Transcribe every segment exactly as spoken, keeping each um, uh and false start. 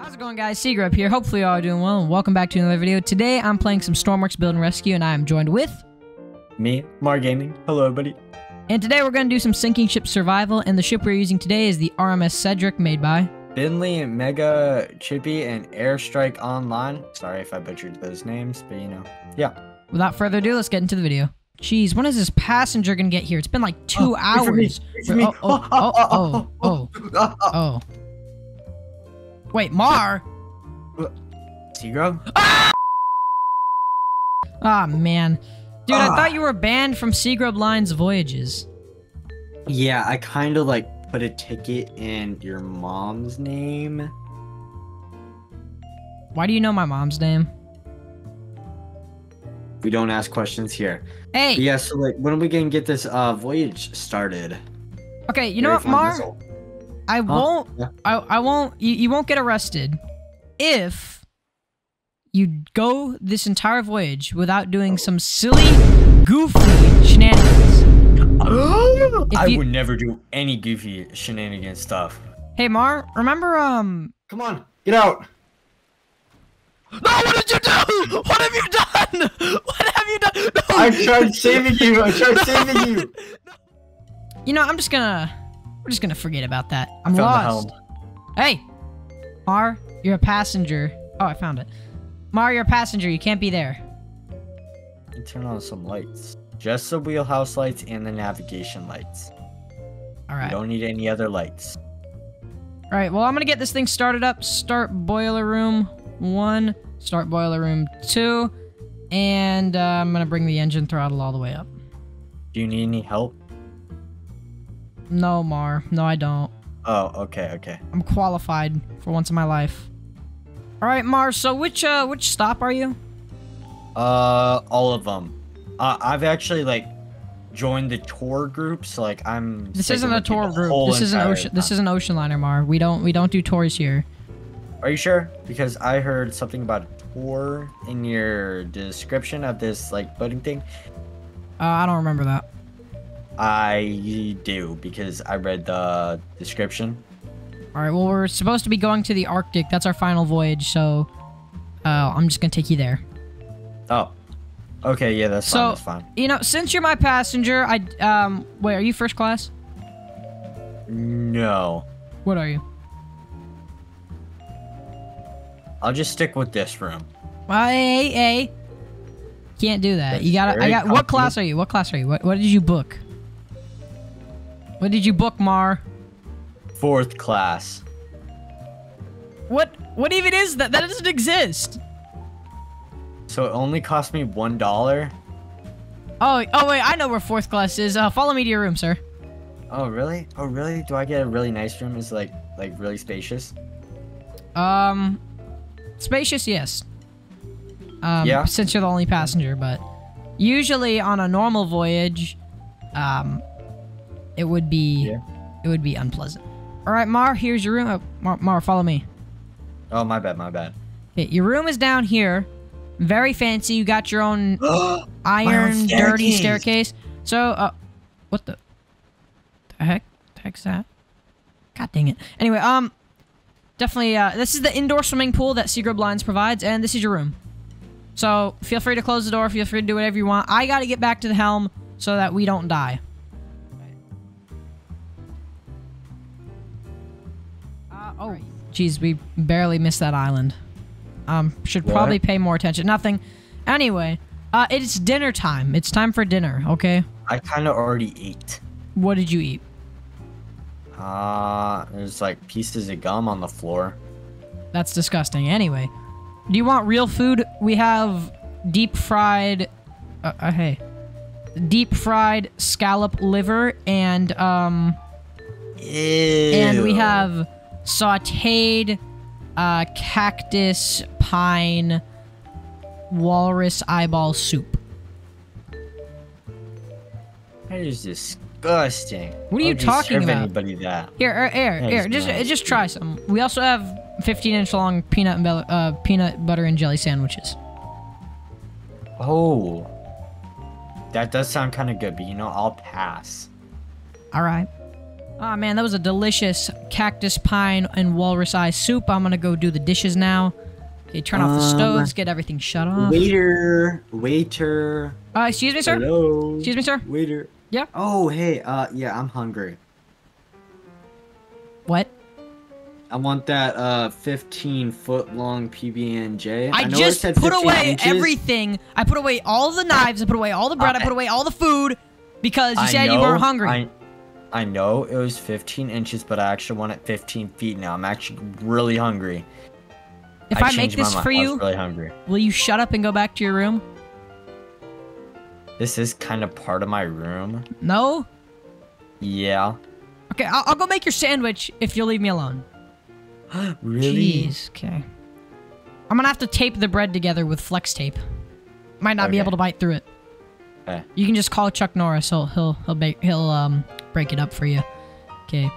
How's it going, guys? Seagrub here. Hopefully you all are doing well, and welcome back to another video. Today I'm playing some Stormworks Build and Rescue, and I am joined with... me, Mar Gaming. Hello, everybody. And today we're going to do some sinking ship survival, and the ship we're using today is the R M S Cedric, made by... Binley, Mega Chippy, and Airstrike Online. Sorry if I butchered those names, but you know. Yeah. Without further ado, let's get into the video. Jeez, when is this passenger going to get here? It's been like two oh, hours. Oh, oh, oh, oh, oh, oh, oh. Wait, Mar? Seagrub? Ah! Ah, man. Dude, ah. I thought you were banned from Seagrub Lines voyages. Yeah, I kind of like put a ticket in your mom's name. Why do you know my mom's name? We don't ask questions here. Hey! But yeah, so like, when are we going to get this uh, voyage started? Okay, you know what, Mar? I won't, huh? I, I won't, you, you won't get arrested if you go this entire voyage without doing some silly, goofy shenanigans. Oh, I you, would never do any goofy shenanigan stuff. Hey, Mar, remember, um... Come on, get out. No, what did you do? What have you done? What have you done? No. I tried saving you, I tried saving you. You know, I'm just gonna... We're just gonna forget about that. I'm lost. Hey! Mar, you're a passenger. Oh, I found it. Mar, you're a passenger. You can't be there. And turn on some lights. Just the wheelhouse lights and the navigation lights. Alright. You don't need any other lights. Alright, well, I'm gonna get this thing started up. Start boiler room one. Start boiler room two. And uh, I'm gonna bring the engine throttle all the way up. Do you need any help? No, Mar. No, I don't. Oh, okay, okay. I'm qualified for once in my life. All right, Mar. So which uh, which stop are you? Uh, all of them. Uh, I've actually like joined the tour group, so like I'm. This isn't a tour group. This is an ocean. This is an ocean liner, Mar. We don't we don't do tours here. Are you sure? Because I heard something about a tour in your description of this like boating thing. Uh, I don't remember that. I do, because I read the description. Alright, well, we're supposed to be going to the Arctic. That's our final voyage, so... Uh, I'm just gonna take you there. Oh. Okay, yeah, that's so, fine, that's fine. You know, since you're my passenger, I... Um, wait, are you first class? No. What are you? I'll just stick with this room. Hey, hey. Can't do that. That's you gotta... I got... What class are you? What class are you? What, what did you book? What did you book, Mar? Fourth class. What? What even is that? That doesn't exist. So it only cost me one dollar. Oh, oh wait, I know where fourth class is. Uh, follow me to your room, sir. Oh really? Oh really? Do I get a really nice room? Is it like like really spacious? Um, spacious, yes. Um, yeah. Since you're the only passenger, but usually on a normal voyage, um. It would be, yeah. it would be unpleasant. All right, Mar, here's your room. Oh, Mar, Mar, follow me. Oh, my bad, my bad. Okay, your room is down here. Very fancy. You got your own iron, own staircase. dirty staircase. So, uh, what the, the heck? The heck's that? God dang it. Anyway, um, definitely, uh, this is the indoor swimming pool that Seagrub Lines provides, and this is your room. So, feel free to close the door. Feel free to do whatever you want. I got to get back to the helm so that we don't die. Oh, geez, we barely missed that island. Um, should probably what? pay more attention. Nothing. Anyway, uh, it's dinner time. It's time for dinner, okay? I kind of already ate. What did you eat? Uh, there's like pieces of gum on the floor. That's disgusting. Anyway, do you want real food? We have deep fried, uh, uh, hey, deep fried scallop liver and, um, Ew. and we have... sauteed uh, cactus pine walrus eyeball soup. That is disgusting. What are you talking about? Anybody that. Here, air, air, that air. Just, nasty. just try some. We also have fifteen inch long peanut and uh, peanut butter and jelly sandwiches. Oh, that does sound kind of good, but you know, I'll pass. All right. Ah, oh, man, that was a delicious cactus, pine, and walrus eye soup. I'm gonna go do the dishes now. Okay, turn off the stoves, um, get everything shut off. Waiter, waiter. Uh, excuse me, sir? Hello. Excuse me, sir? Waiter. Yeah? Oh, hey, uh, yeah, I'm hungry. What? I want that, uh, fifteen-foot-long P B and J. I, I know just I said put away inches. Everything. I put away all the knives, I put away all the bread, I, I put away all the food, because you I said know, you were hungry. I, I know it was fifteen inches, but I actually want it fifteen feet now. I'm actually really hungry. If I, I make this for you, really hungry. Will you shut up and go back to your room? This is kind of part of my room. No? Yeah. Okay, I'll, I'll go make your sandwich if you'll leave me alone. Really? Jeez, okay. I'm gonna have to tape the bread together with flex tape. Might not okay. be able to bite through it. Okay. You can just call Chuck Norris. He'll he'll he'll, bake, he'll um break it up for you. Okay.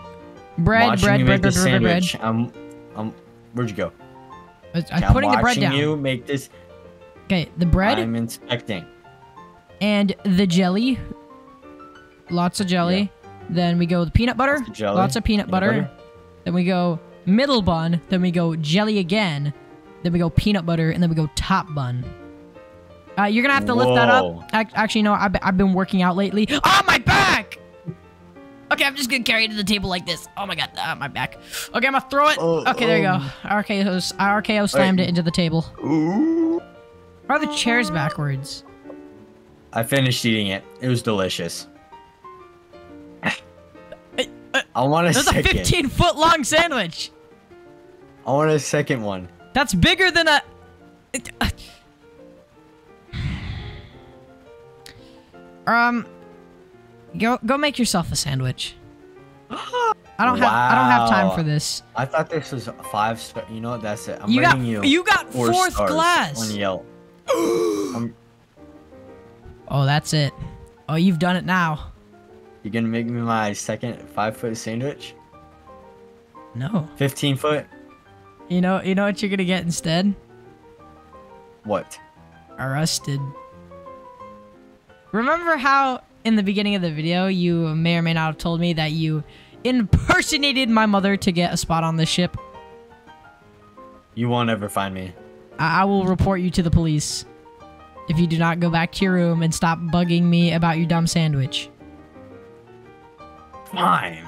Bread, watching bread, you bread, bread, bread, bread, bread. Um, um, where'd you go? I'm, I'm putting the bread down. You make this. Okay, the bread. I'm inspecting. And the jelly. Lots of jelly. Yeah. Then we go with peanut butter. Lots of, jelly. Lots of peanut, peanut butter. butter. Then we go middle bun. Then we go jelly again. Then we go peanut butter. And then we go top bun. Uh, you're going to have to Whoa. lift that up. I, actually, no, I've, I've been working out lately. Oh, my back! Okay, I'm just gonna carry it to the table like this. Oh my god, ah, my back. Okay, I'm gonna throw it. Oh, okay, there um, you go. R K O, R K O slammed right. it into the table. Ooh. Are the chairs backwards? I finished eating it. It was delicious. I, I, I want a second. That's a fifteen foot long sandwich. I want a second one. That's bigger than a. It, uh, um. Go go make yourself a sandwich. I don't wow. have I don't have time for this. I thought this was five star. You know what? That's it. I'm you rating got, you. You got four fourth glass. On Yelp. I'm... Oh, that's it. Oh, you've done it now. You gonna make me my second five foot sandwich? No. Fifteen foot. You know you know what you're gonna get instead? What? Arrested. Remember how? In the beginning of the video, you may or may not have told me that you impersonated my mother to get a spot on this ship. You won't ever find me. I, I will report you to the police if you do not go back to your room and stop bugging me about your dumb sandwich. Fine.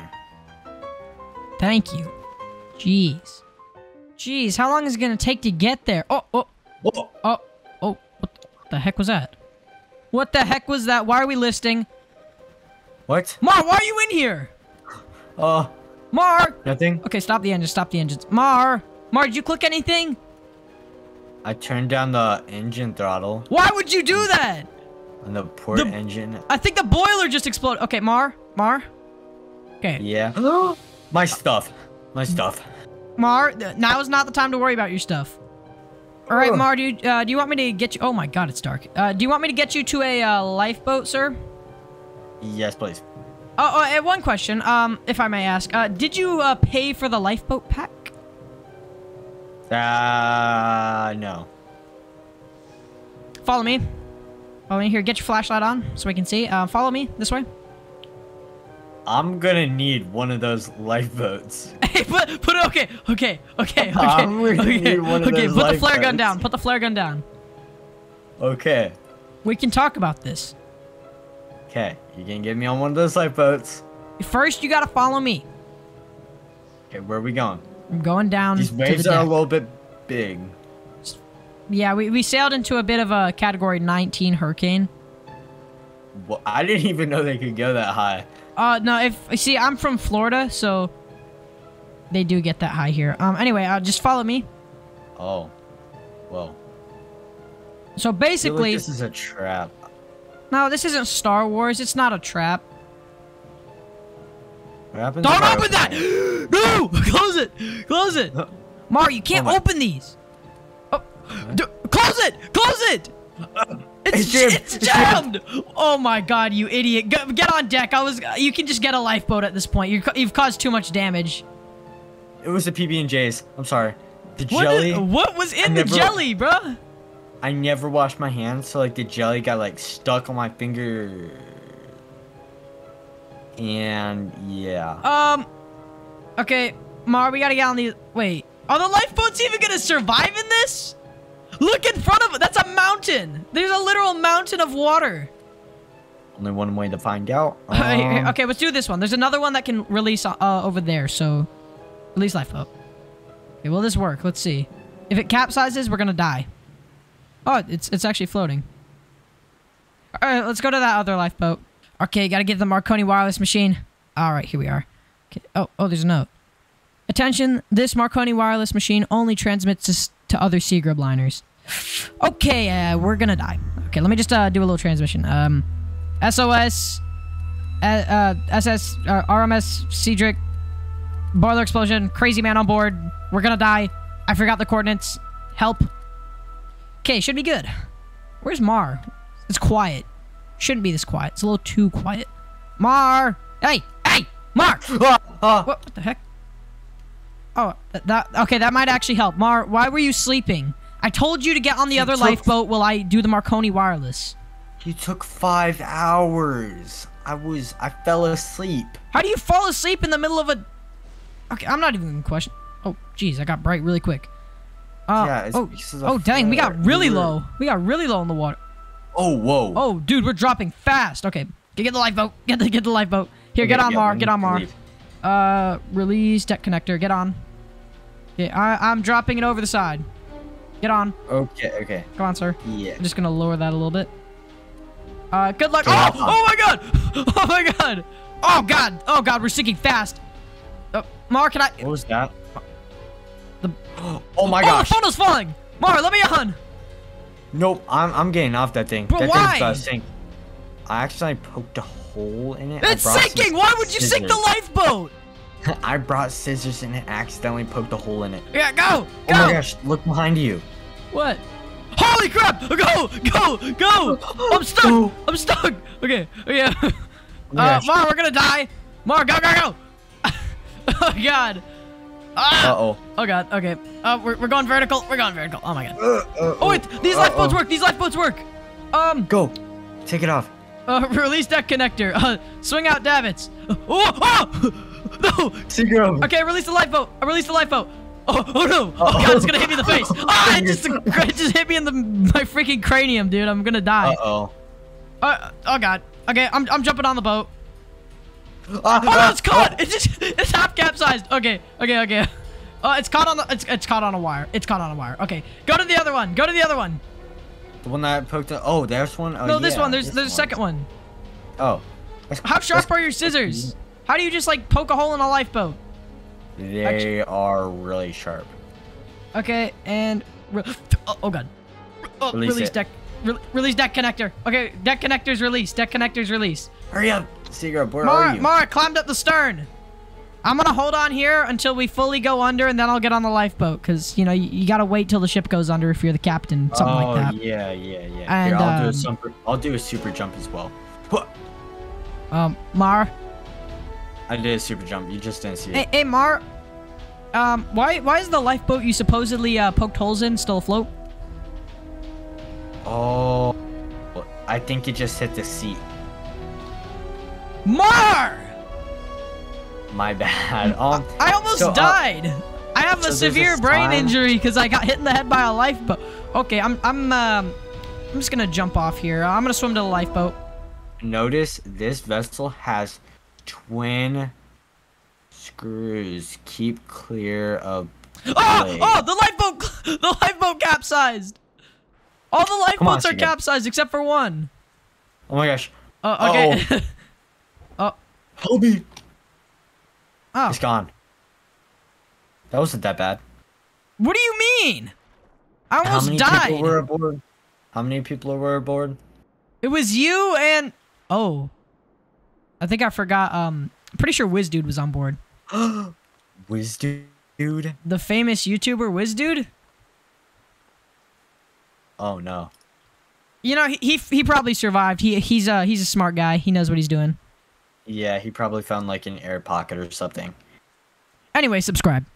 Thank you. Jeez. Jeez, how long is it going to take to get there? Oh, oh, oh, oh, oh, what the heck was that? What the heck was that? Why are we listing? What? Mar, why are you in here? Uh. Mar! Nothing. Okay, stop the engines, stop the engines. Mar! Mar, did you click anything? I turned down the engine throttle. Why would you do that? On the port the, engine. I think the boiler just exploded. Okay, Mar? Mar? Okay. Yeah. Hello? My stuff. My stuff. Mar, now is not the time to worry about your stuff. All right, Mar, do you, uh, do you want me to get you... Oh, my God, it's dark. Uh, do you want me to get you to a uh, lifeboat, sir? Yes, please. Oh, oh, and one question, um, if I may ask. Uh, did you uh, pay for the lifeboat pack? Uh, no. Follow me. Follow me. Here, get your flashlight on so we can see. Uh, follow me this way. I'm gonna need one of those lifeboats. Hey, put, put okay, okay, okay, okay, I'm gonna okay, need one of okay. Those put the flare boats. gun down. Put the flare gun down. Okay. We can talk about this. Okay, you can get me on one of those lifeboats. First, you gotta follow me. Okay, where are we going? I'm going down. These waves to the are deck. a little bit big. Yeah, we we sailed into a bit of a Category nineteen hurricane. Well, I didn't even know they could go that high. Uh, no, if- see, I'm from Florida, so they do get that high here. Um, anyway, uh, just follow me. Oh. Well. So basically- I feel like this is a trap. No, this isn't Star Wars, it's not a trap. What happened? Don't open that! No! Close it! Close it! Mar, you can't oh open these! Oh, d close it! Close it! Uh It's, it's, it's jammed! Oh my god, you idiot. Go, get on deck. I was. You can just get a lifeboat at this point. You're, you've caused too much damage. It was the P B and J's. I'm sorry. The what jelly. Is, what was in I the never, jelly, bruh? I never washed my hands, so like the jelly got like stuck on my finger. And yeah. Um. Okay, Mar, we gotta get on these. Wait, are the lifeboats even gonna survive in this? Look in front of it. That's a mountain. There's a literal mountain of water. Only one way to find out. Um, okay, okay, let's do this one. There's another one that can release uh, over there. So, release lifeboat. Okay, will this work? Let's see. If it capsizes, we're gonna die. Oh, it's it's actually floating. All right, let's go to that other lifeboat. Okay, gotta get the Marconi wireless machine. All right, here we are. Okay. Oh, oh, there's a note. Attention, this Marconi wireless machine only transmits to, to other Seagrub liners. Okay, uh, we're gonna die. Okay, let me just uh, do a little transmission. Um, S O S, uh, uh, S S, uh, R M S Cedric, boiler explosion, crazy man on board. We're gonna die. I forgot the coordinates. Help. Okay, should be good. Where's Mar? It's quiet. Shouldn't be this quiet. It's a little too quiet. Mar! Hey! Hey! Mar! Uh, uh. What, what the heck? Oh, that... Okay, that might actually help. Mar, why were you sleeping? I told you to get on the you other lifeboat while I do the Marconi wireless. You took five hours. I was... I fell asleep. How do you fall asleep in the middle of a... Okay, I'm not even gonna question... Oh, jeez, I got bright really quick. Uh, yeah, it's oh, oh dang, we got really dude. low. We got really low in the water. Oh, whoa. Oh, dude, we're dropping fast. Okay, get the lifeboat. Get the, get the lifeboat. Here, get on, Mar. Get on, Mar. Uh, release deck connector. Get on. Okay, I, I'm dropping it over the side. Get on. Okay, okay. Come on, sir. Yeah. I'm just going to lower that a little bit. Uh, good luck. Oh, oh, my God. Oh, my God. Oh, God. Oh, God, we're sinking fast. Uh, Mar, can I... What was that? The... Oh, my gosh. Oh, the funnel's falling. Mar, let me on. Nope, I'm I'm getting off that thing. But that why? Thing's, uh, sink. I actually poked a hole in it. It's sinking. Why would you scissors. sink the lifeboat? I brought scissors and it accidentally poked a hole in it. Yeah, go, go. Oh my gosh, look behind you. What? Holy crap! Go, go, go! I'm stuck. Oh. I'm stuck. Okay, yeah. Okay. Oh uh, Mar, we're gonna die. Mar, go, go, go! Oh God. Ah! Uh-oh. Oh, God. Okay. Uh, we're, we're going vertical. We're going vertical. Oh, my God. Uh, uh, oh, wait. These uh, lifeboats uh, work. These lifeboats work. Um. Go. Take it off. Uh, release deck connector. Uh, swing out davits. Oh, oh! No. Seagrub. Okay, release the lifeboat. I release the lifeboat. Oh, oh no. Oh, God. It's going to hit me in the face. Oh, it just, it just hit me in the my freaking cranium, dude. I'm going to die. Uh-oh. Uh, oh, God. Okay, I'm, I'm jumping on the boat. Uh, oh no, it's caught! Uh, it's just it's half capsized. Okay, okay, okay. Uh, it's caught on the it's it's caught on a wire. It's caught on a wire. Okay, go to the other one. Go to the other one. The one that poked. A, oh, there's one. Oh, no, this yeah, one. There's there's a second one. Oh. How sharp are your scissors? How do you just like poke a hole in a lifeboat? They Actually. are really sharp. Okay, and re oh, oh god. Oh, release release deck. Re release deck connector. Okay, deck connector's release. Deck connector's release. Hurry up. Seagrub, where Mar, are you? Mar, climbed up the stern. I'm going to hold on here until we fully go under, and then I'll get on the lifeboat. Because, you know, you, you got to wait till the ship goes under if you're the captain, something oh, like that. Oh, yeah, yeah, yeah. And, here, I'll, um, do a super, I'll do a super jump as well. Um, Mar? I did a super jump. You just didn't see it. Hey, hey Mar. Um, why, why is the lifeboat you supposedly uh, poked holes in still afloat? Oh, I think it just hit the seat. Mar! My bad. Um, I almost so, uh, died. I have so a severe brain injury because I got hit in the head by a lifeboat. Okay, I'm I'm um, I'm just gonna jump off here. I'm gonna swim to the lifeboat. Notice this vessel has twin screws. Keep clear of. Oh! Oh! The lifeboat! The lifeboat capsized. All the lifeboats on, are capsized except for one. Oh my gosh. Uh, okay. Oh. Help me. Oh. It's gone. That wasn't that bad. What do you mean? I almost How many died. People were aboard? How many people were aboard? It was you and... Oh. I think I forgot. Um, I'm pretty sure WizDude was on board. WizDude? The famous YouTuber WizDude? Oh, no. You know, he he, he probably survived. He he's uh, He's a smart guy. He knows what he's doing. Yeah, he probably found, like, an air pocket or something. Anyway, subscribe.